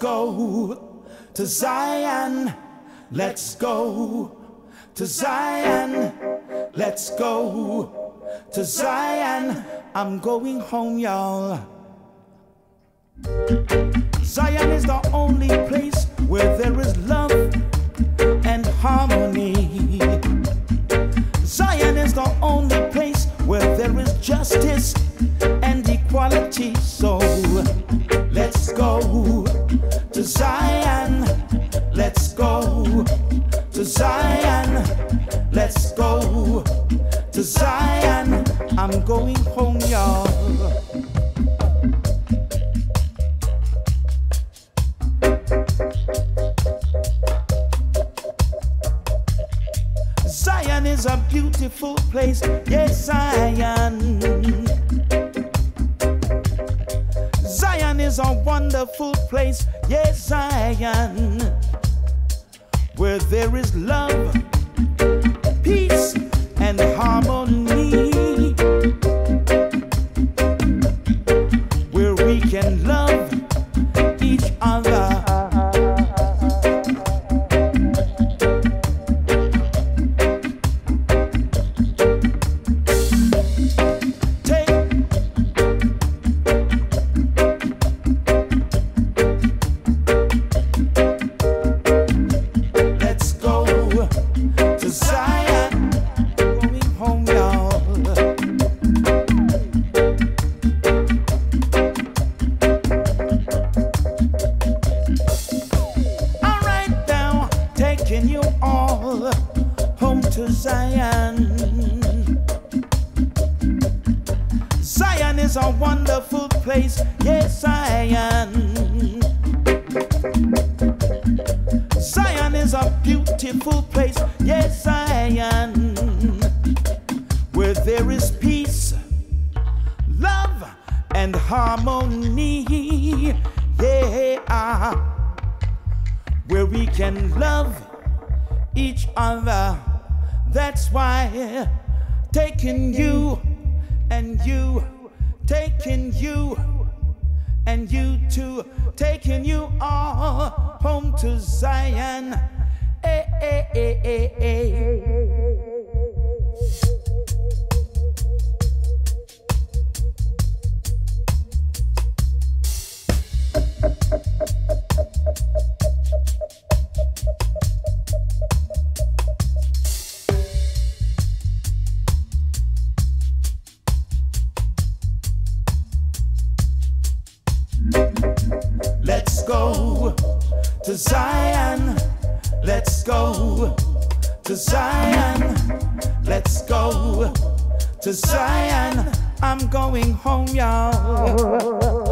go to Zion. Let's go to Zion. Let's go to Zion. I'm going home, y'all. Zion is the only place where there is love and harmony. Zion is the only place where there is justice and equality. So let's go to Zion. Let's go to Zion. Let's go to Zion. I'm going home, y'all. Zion is a beautiful place, yes, Zion. Zion is a wonderful place, yes, Zion. Where there is love, peace, and harmony. Where we can love each other. Zion is a wonderful place, yes, Zion. Zion is a beautiful place, yes, Zion. Where there is peace, love, and harmony. Yeah, where we can love each other. That's why taking you and you, taking you and you too, taking you all home to Zion. Hey, hey, hey, hey, hey. Let's go to Zion. Let's go to Zion. Let's go to Zion. I'm going home, y'all.